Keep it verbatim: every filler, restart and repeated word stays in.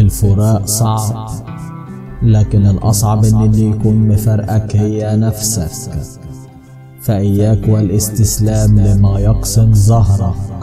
الفراق صعب، لكن الأصعب إن اللي يكون مفارقك هي نفسك، فإياك والاستسلام لما يقسم ظهرك.